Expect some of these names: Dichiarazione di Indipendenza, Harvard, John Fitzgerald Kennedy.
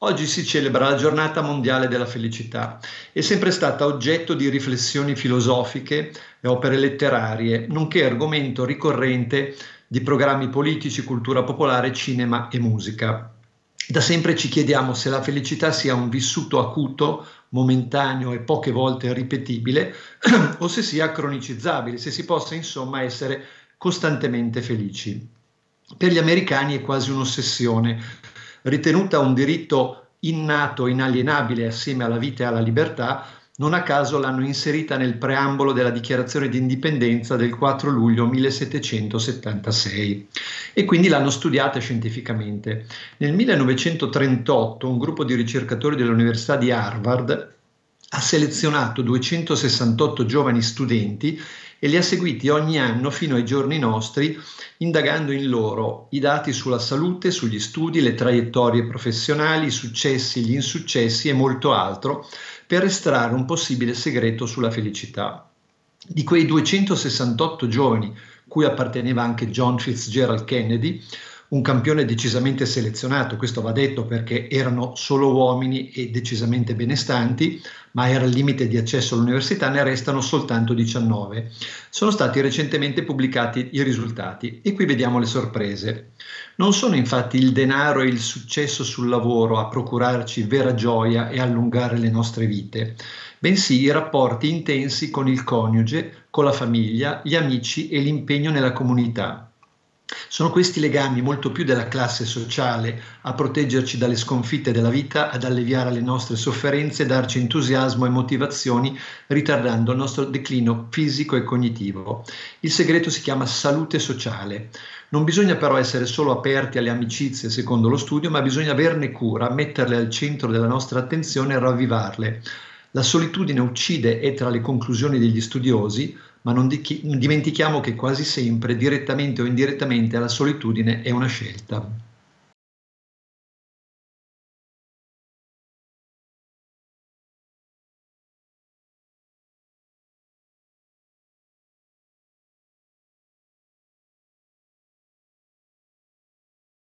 Oggi si celebra la Giornata Mondiale della Felicità. È sempre stata oggetto di riflessioni filosofiche e opere letterarie, nonché argomento ricorrente di programmi politici, cultura popolare, cinema e musica. Da sempre ci chiediamo se la felicità sia un vissuto acuto, momentaneo e poche volte ripetibile, o se sia cronicizzabile, se si possa insomma essere costantemente felici. Per gli americani è quasi un'ossessione, ritenuta un diritto innato e inalienabile assieme alla vita e alla libertà. Non a caso l'hanno inserita nel preambolo della Dichiarazione di Indipendenza del 4 luglio 1776 e quindi l'hanno studiata scientificamente. Nel 1938 un gruppo di ricercatori dell'Università di Harvard ha selezionato 268 giovani studenti e li ha seguiti ogni anno fino ai giorni nostri, indagando in loro i dati sulla salute, sugli studi, le traiettorie professionali, i successi, gli insuccessi e molto altro, per estrarre un possibile segreto sulla felicità. Di quei 268 giovani, cui apparteneva anche John Fitzgerald Kennedy, un campione decisamente selezionato, questo va detto perché erano solo uomini e decisamente benestanti, ma era il limite di accesso all'università, ne restano soltanto 19. Sono stati recentemente pubblicati i risultati e qui vediamo le sorprese. Non sono infatti il denaro e il successo sul lavoro a procurarci vera gioia e allungare le nostre vite, bensì i rapporti intensi con il coniuge, con la famiglia, gli amici e l'impegno nella comunità. Sono questi legami, molto più della classe sociale, a proteggerci dalle sconfitte della vita, ad alleviare le nostre sofferenze, darci entusiasmo e motivazioni, ritardando il nostro declino fisico e cognitivo. Il segreto si chiama salute sociale. Non bisogna però essere solo aperti alle amicizie, secondo lo studio, ma bisogna averne cura, metterle al centro della nostra attenzione e ravvivarle. La solitudine uccide, è tra le conclusioni degli studiosi, ma non dimentichiamo che quasi sempre, direttamente o indirettamente, la solitudine è una scelta.